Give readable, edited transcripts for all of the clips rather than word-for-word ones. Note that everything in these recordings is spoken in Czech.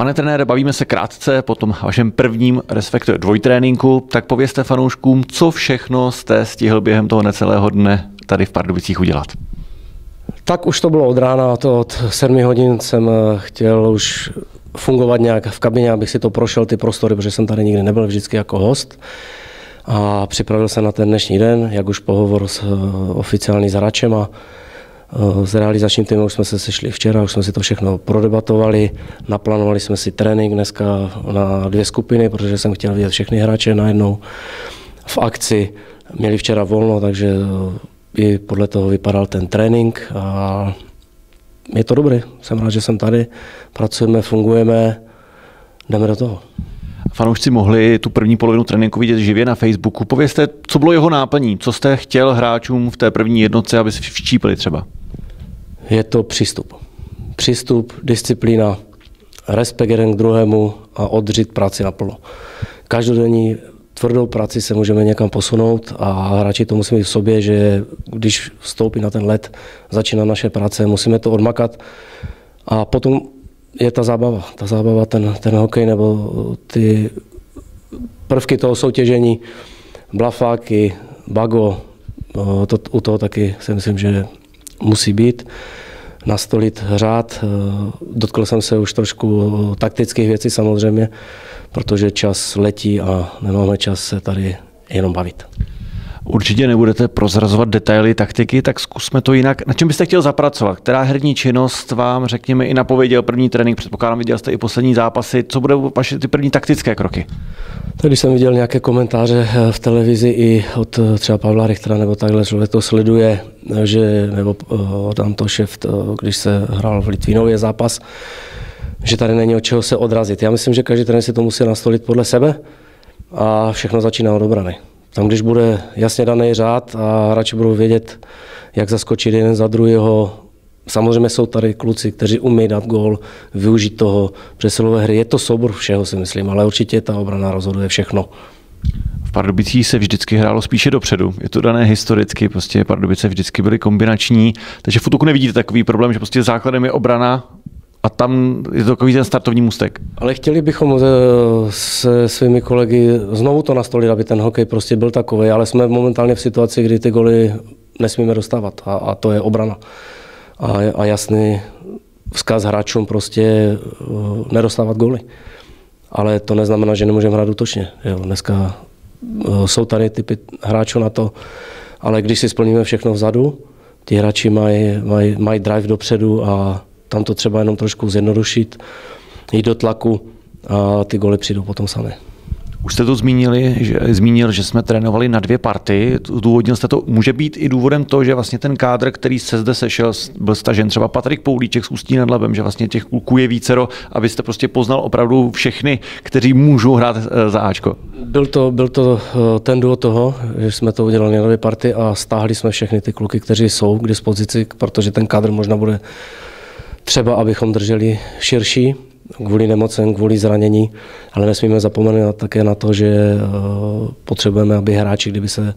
Pane trenére, bavíme se krátce po tom vašem prvním, respektive dvojtréninku, tak povězte fanouškům, co všechno jste stihl během toho necelého dne tady v Pardubicích udělat. Tak už to bylo od rána, to od 7 hodin jsem chtěl už fungovat nějak v kabině, abych si to prošel ty prostory, protože jsem tady nikdy nebyl, vždycky jako host. A připravil se na ten dnešní den, jak už pohovor s oficiální s hráčem a s realizačním týmem už jsme se sešli včera, už jsme si to všechno prodebatovali, naplánovali jsme si trénink dneska na 2 skupiny, protože jsem chtěl vidět všechny hráče najednou v akci. Měli včera volno, takže i podle toho vypadal ten trénink a je to dobrý. Jsem rád, že jsem tady, pracujeme, fungujeme, jdeme do toho. Fanoušci mohli tu první polovinu tréninku vidět živě na Facebooku. Povězte, co bylo jeho náplní, co jste chtěl hráčům v té první jednotce, aby si vštípili třeba? Je to přístup. Přístup, disciplína, respekt jeden k druhému a odřít práci naplno. Každodenní tvrdou práci se můžeme někam posunout a hráči to musí mít v sobě, že když vstoupí na ten led, začíná naše práce, musíme to odmakat a potom je ta zábava ten hokej nebo ty prvky toho soutěžení, blafáky, bago, to, u toho taky si myslím, že musí být, nastolit řád, dotkl jsem se už trošku taktických věcí samozřejmě, protože čas letí a nemáme čas se tady jenom bavit. Určitě nebudete prozrazovat detaily taktiky, tak zkusme to jinak. Na čem byste chtěl zapracovat? Která herní činnost vám, řekněme, i napověděl první trénink? Předpokládám, viděl jste i poslední zápasy. Co budou vaše ty první taktické kroky? Tak když jsem viděl nějaké komentáře v televizi i od třeba Pavla Richtera nebo takhle, člověk to sleduje, že, nebo tam to šef, když se hrál v Litvínově zápas, že tady není od čeho se odrazit. Já myslím, že každý trenér si to musí nastolit podle sebe a všechno začíná od obrany. Tam, když bude jasně daný řád a hráči budou vědět, jak zaskočit jeden za druhého. Samozřejmě jsou tady kluci, kteří umějí dát gól, využít toho přesilové hry. Je to soubor všeho, si myslím, ale určitě ta obrana rozhoduje všechno. V Pardubicích se vždycky hrálo spíše dopředu. Je to dané historicky, prostě Pardubice vždycky byly kombinační. Takže v útoku nevidíte takový problém, že prostě základem je obrana a tam je to takový ten startovní můstek. Ale chtěli bychom se svými kolegy znovu to nastolit, aby ten hokej prostě byl takový, ale jsme momentálně v situaci, kdy ty goly nesmíme dostávat a to je obrana. A jasný vzkaz hráčům prostě nedostávat goly. Ale to neznamená, že nemůžeme hrát útočně. Jo, dneska jsou tady typy hráčů na to, ale když si splníme všechno vzadu, ti hráči mají drive dopředu a tam to třeba jenom trošku zjednodušit, jít do tlaku a ty goly přijdou potom sami. Už jste to zmínil, že jsme trénovali na 2 party. Důvodnil jste to, může být i důvodem to, že vlastně ten kádr, který se zde sešel, byl stažen třeba Patrik Poulíček z Ústí nad Labem, že vlastně těch kluků je vícero, abyste prostě poznal opravdu všechny, kteří můžou hrát za Ačko. Byl to ten důvod toho, že jsme to udělali na 2 party a stáhli jsme všechny ty kluky, kteří jsou k dispozici, protože ten kádr možná bude třeba, abychom drželi širší, kvůli nemocem, kvůli zranění, ale nesmíme zapomenout také na to, že potřebujeme, aby hráči, kdyby se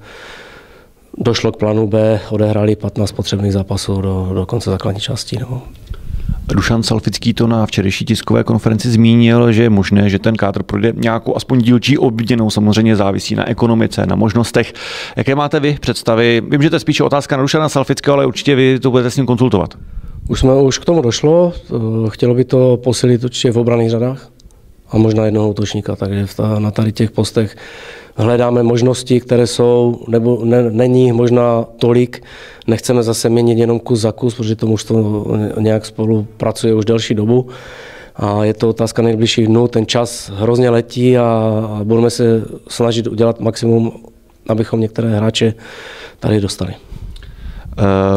došlo k plánu B, odehráli 15 potřebných zápasů do konce základní části. Nebo... Dušan Salfický to na včerejší tiskové konferenci zmínil, že je možné, že ten kádr projde nějakou aspoň dílčí obměnou, samozřejmě závisí na ekonomice, na možnostech. Jaké máte vy představy? Vím, že to je spíše otázka na Dušana Salfického, ale určitě vy to budete s ním konzultovat. Už k tomu došlo, chtělo by to posilit určitě v obranných řadách a možná jednoho útočníka, takže na tady těch postech hledáme možnosti, které jsou, nebo není možná tolik, nechceme zase měnit jenom kus za kus, protože tomu už to nějak spolu pracuje už delší dobu a je to otázka nejbližších dnů, ten čas hrozně letí a budeme se snažit udělat maximum, abychom některé hráče tady dostali.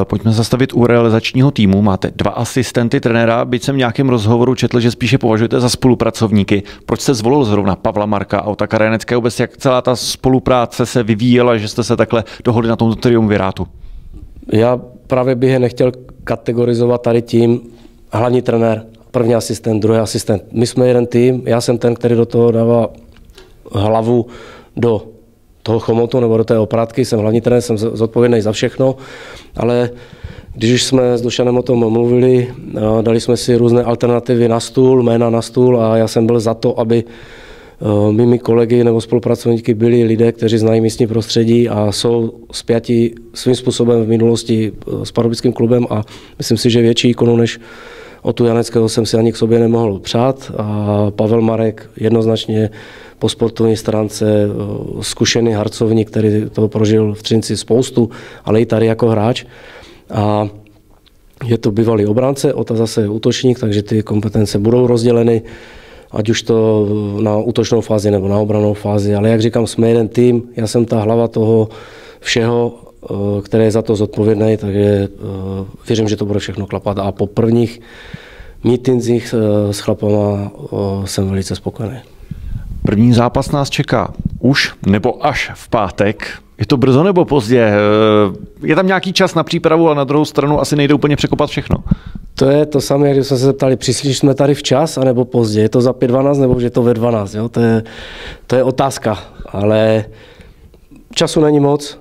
Pojďme zastavit u realizačního týmu. Máte 2 asistenty trenéra, byť jsem v nějakém rozhovoru četl, že spíše považujete za spolupracovníky. Proč jste zvolil zrovna Pavla Marka a Ota Kareneckého, vůbec jak celá ta spolupráce se vyvíjela, že jste se takhle dohodli na tomto triumvirátu? Já právě bych je nechtěl kategorizovat tady tím hlavní trenér, první asistent, druhý asistent. My jsme jeden tým, já jsem ten, který do toho dává hlavu do toho chomotu nebo do té oprátky, jsem hlavní trenér, jsem zodpovědný za všechno, ale Když už jsme s Dušanem o tom mluvili, dali jsme si různé alternativy na stůl, jména na stůl a já jsem byl za to, aby mými kolegy nebo spolupracovníky byli lidé, kteří znají místní prostředí a jsou spjati svým způsobem v minulosti s pardubickým klubem a myslím si, že větší ikonu než Otu Janeckého jsem si ani k sobě nemohl přát a Pavel Marek jednoznačně po sportovní stránce zkušený harcovník, který to prožil v Třinci spoustu, ale i tady jako hráč. A je to bývalý obránce, Ota zase útočník, takže ty kompetence budou rozděleny, ať už to na útočnou fázi nebo na obranou fázi. Ale jak říkám, jsme jeden tým, já jsem ta hlava toho všeho, který je za to zodpovědný, takže věřím, že to bude všechno klapat. A po prvních mítincích s chlapama jsem velice spokojený. První zápas nás čeká už nebo až v pátek. Je to brzo nebo pozdě? Je tam nějaký čas na přípravu, a na druhou stranu asi nejde úplně překopat všechno. To je to samé, jak jsme se zeptali, přišli jsme tady včas, anebo pozdě. Je to za 5:12 nebo je to ve 12? Jo? To je otázka, ale času není moc.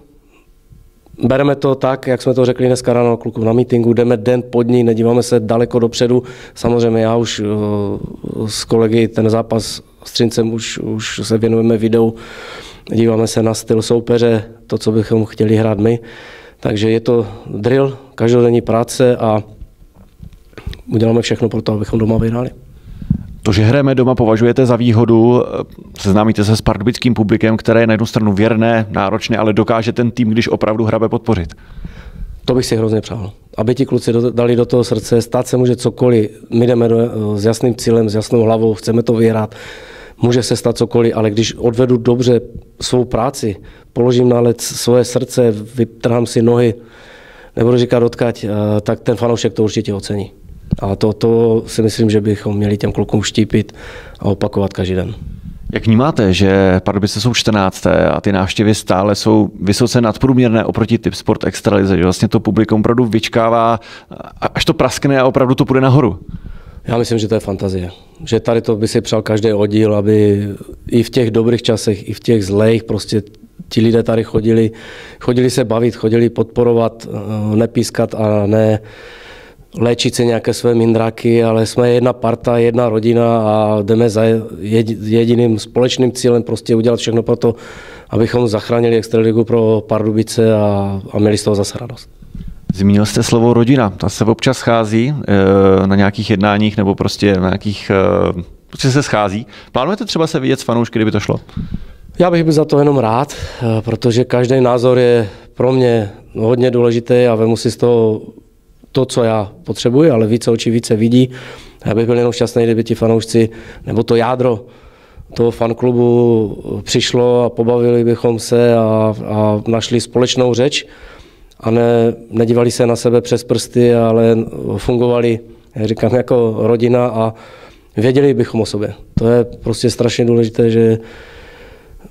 Bereme to tak, jak jsme to řekli dneska ráno kluku na mítinku, jdeme den pod ní, nedíváme se daleko dopředu. Samozřejmě já už s kolegy ten zápas s Třincem už se věnujeme videu, díváme se na styl soupeře, to, co bychom chtěli hrát my. Takže je to drill, každodenní práce a uděláme všechno pro to, abychom doma vyhráli. To, že hrajeme doma, považujete za výhodu, seznámíte se s pardubickým publikem, které je na jednu stranu věrné, náročné, ale dokáže ten tým, když opravdu hrabe, podpořit. To bych si hrozně přál. Aby ti kluci dali do toho srdce, stát se může cokoliv. My jdeme s jasným cílem, s jasnou hlavou, chceme to vyhrát. Může se stát cokoliv, ale když odvedu dobře svou práci, položím na led svoje srdce, vytrhám si nohy, nebudu říkat odkať, tak ten fanoušek to určitě ocení. A to si myslím, že bychom měli těm klukům štípit a opakovat každý den. Jak vnímáte, že Pardubice jsou 14. a ty návštěvy stále jsou vysoce nadprůměrné oproti Tip Sport Extralize, že vlastně to publikum opravdu vyčkává, až to praskne a opravdu to půjde nahoru? Já myslím, že to je fantazie. Že tady to by si přál každý oddíl, aby i v těch dobrých časech, i v těch zlejch prostě ti lidé tady chodili se bavit, chodili podporovat, nepískat a ne léčit si nějaké své mindráky, ale jsme jedna parta, jedna rodina a jdeme za jediným společným cílem prostě udělat všechno pro to, abychom zachránili extraligu pro Pardubice a měli z toho zase radost. Zmínil jste slovo rodina, ta se občas schází na nějakých jednáních nebo prostě na nějakých, prostě se schází. Plánujete třeba se vidět s fanoušky, kdyby to šlo? Já bych byl za to jenom rád, protože každý názor je pro mě hodně důležitý a vemu si z toho to, co já potřebuji, ale více očí více vidí. Já bych byl jenom šťastný, kdyby ti fanoušci nebo to jádro toho fanklubu přišlo a pobavili bychom se a našli společnou řeč a nedívali se na sebe přes prsty, ale fungovali, jak říkám, jako rodina a věděli bychom o sobě. To je prostě strašně důležité, že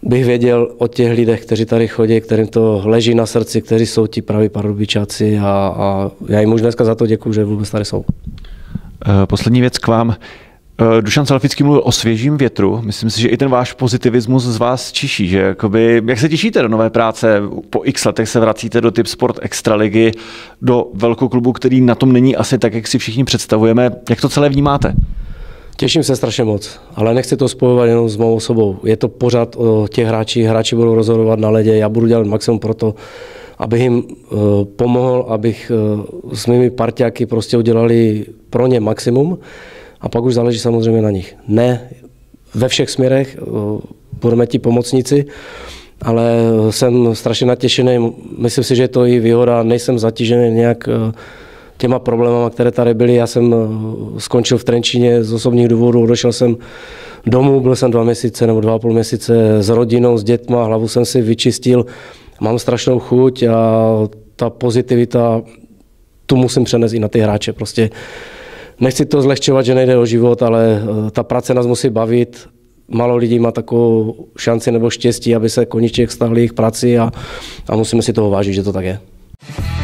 bych věděl o těch lidech, kteří tady chodí, kterým to leží na srdci, kteří jsou ti praví pardubičáci a já jim už dneska za to děkuju, že vůbec tady jsou. Poslední věc k vám. Dušan Salfický mluvil o svěžím větru. Myslím si, že i ten váš pozitivismus z vás čiší. Že jakoby, jak se těšíte do nové práce? Po x letech se vracíte do Tip Sport Extraligy, do velkou klubu, který na tom není asi tak, jak si všichni představujeme. Jak to celé vnímáte? Těším se strašně moc, ale nechci to spojovat jenom s mou osobou. Je to pořád o těch hráčích, hráči budou rozhodovat na ledě, já budu dělat maximum pro to, abych jim pomohl, abych s mými parťáky prostě udělali pro ně maximum a pak už záleží samozřejmě na nich. Ne ve všech směrech, budeme ti pomocníci, ale jsem strašně natěšený, myslím si, že je to i výhoda, nejsem zatížený nějak těma problémama, které tady byly. Já jsem skončil v Trenčíně z osobních důvodů, odešel jsem domů, byl jsem 2 měsíce nebo 2,5 měsíce s rodinou, s dětma, hlavu jsem si vyčistil, mám strašnou chuť a ta pozitivita, tu musím přenést i na ty hráče. Prostě nechci to zlehčovat, že nejde o život, ale ta práce nás musí bavit. Málo lidí má takovou šanci nebo štěstí, aby se koníček stáhl jejich prací a musíme si toho vážit, že to tak je.